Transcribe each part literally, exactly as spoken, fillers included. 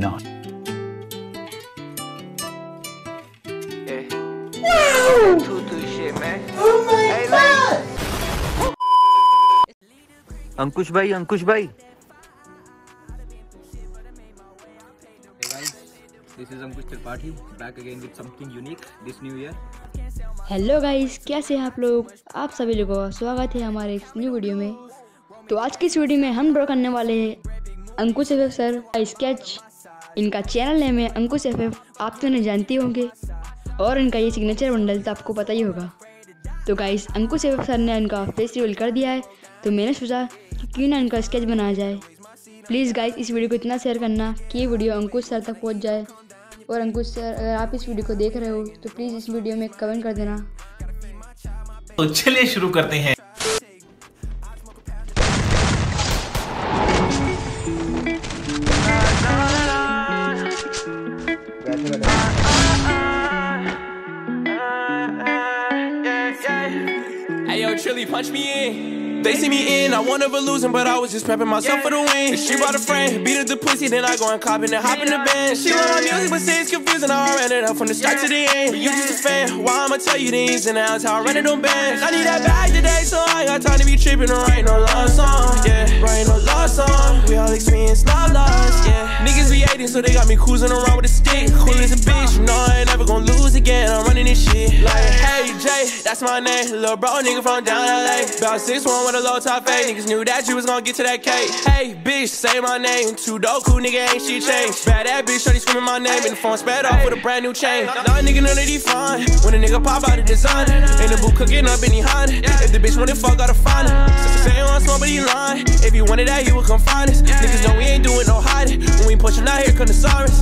not. Yeah. Wow! Tutu shit, man. Oh my hey, God! Ankush bhai, Ankush bhai. This is Ankush Tripathi, back again with something unique this new year. Hello guys, कैसे हैं आप लोग? आप सभी लोगों का स्वागत है हमारे इस न्यू वीडियो में। तो आज की इस वीडियो में हम ड्रॉ करने वाले हैं अंकुश एफएफ सर का स्केच। इनका चैनल नेम है अंकुश एफएफ, आप तो नहीं जानते होंगे, और इनका ये सिग्नेचर बंडल तो आपको पता ही होगा। तो गाइस, अंकुश एफएफ सर ने इनका फेस रिवील कर दिया है, तो मैंने सोचा कि क्यों ना इनका स्केच बनाया जाए। प्लीज़ गाइस, इस वीडियो को इतना शेयर करना कि ये वीडियो अंकुश सर तक पहुँच जाए। और अंकुश सर, अगर आप इस वीडियो को देख रहे हो तो प्लीज इस वीडियो में कमेंट कर देना। तो चलिए शुरू करते हैं। Hey yo, Trilly, punch me in. They see me in, I won never losing, but I was just prepping myself for the win. She brought a friend, beat up the pussy, then I go and cop and then hop in the band. She love my music, but say it's confusing, I ran it up from the start to the end. But you just a fan, why I'ma tell you these and that's how I ran it on bands. I need that bag today, so I got time to be tripping and writing no love song, yeah. Writing no love song, we all experience love loss, yeah. Niggas be hating, so they got me cruising around with a stick. Cool as a bitch, you know I ain't never gonna lose again, I'm running this shit. Like, hey Jay, that's my name, little bro, nigga from down L A. About six one with a low top fade, niggas knew that you was gonna get to that cake. Hey bitch, say my name, too dope, cool nigga, ain't she changed. Bad that bitch, shorty screaming my name, in the phone sped off with a brand new chain. Nah nigga, none of these fine, when a nigga pop out of design, in the boot cooking up in the Honda. If the bitch wanted fuck, gotta find her. Say you want smoke, but he lying. If you wanted that, you would come find us. Niggas know we ain't doing no hiding, when we pushing out here, come the sirens.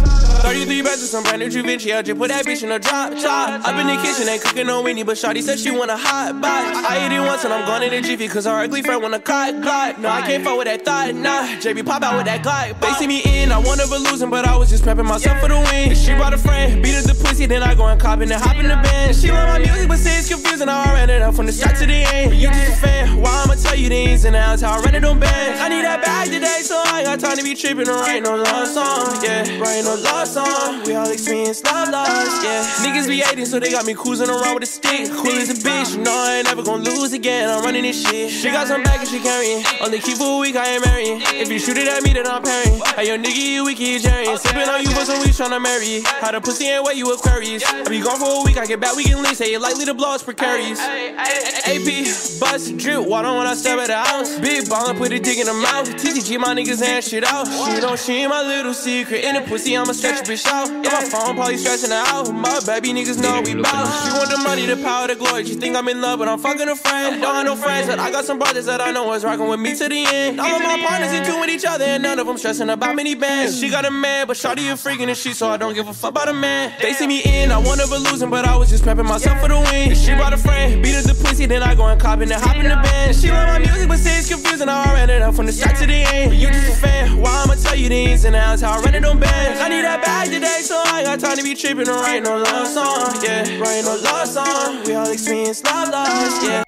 thirty-three bags with some brand new Givenchy, I just put that bitch in a drop top. Up in the kitchen, ain't cooking no weenie, but shorty said she want a hot box. I ate it once and I'm going in the G V, cause I ugly friend when I caught Glock. No, I can't fuck with that thought, nah. J B pop out with that Glock. They see me in, I won never losing, but I was just prepping myself for the win. She brought a friend, beat up the pussy, then I go and cop and then hop in the band. She love my music, but say it's confusing, I ran it up from the start to the end. But you just a fan, why I'ma tell you these and that's how I ran it on bands. I need that bag today, so I got time to be tripping and writing no love song, yeah. Writing no love song, we all experience love loss, yeah. Niggas be hating, so they got me cruising around with a stick. Cool as a bitch, you know I ain't never gonna lose again, I'm running this shit. She got some baggage she carrying, only keep for a week, I ain't marrying. If you shoot it at me, then I'm parrying. Hey, your nigga, you weak, you jerrying. Sippin' on you for some weeks, tryna marry it. How the pussy ain't wet, you Aquarius. I be gone for a week, I get back, we can lease. Hey, it likely to blow, it's precarious. A P, bust, drip, why don't when I step at the house? Big ballin', put a dick in the mouth. T T G, my niggas ain't shit out. She don't, she ain't my little secret. In the pussy, I'ma stretch a bitch out. Yeah, my phone probably stretching out. My baby niggas know we bout. She want the money, the power, the glory. She think I'm in love, but I'm fucking a friend. Don't have no friends, but I got some brothers that I know is rocking with me to the end. All of my partners in tune with each other, and none of them stressing about many bands. She got a man, but shawty a freaking and she, so I don't give a fuck about a man. They see me in, I won never losing, but I was just prepping myself for the win. She brought a friend, beat up the pussy, then I go and cop and then hop in the band. She love my music, but say it's confusing, I ran it up from the start to the end. But you just a fan, why I'ma tell you these and that's how I ran it on bands. I need that bag today, so I got time to be tripping and writing no love song, yeah. Writing no love song, we all experience love loss, yeah.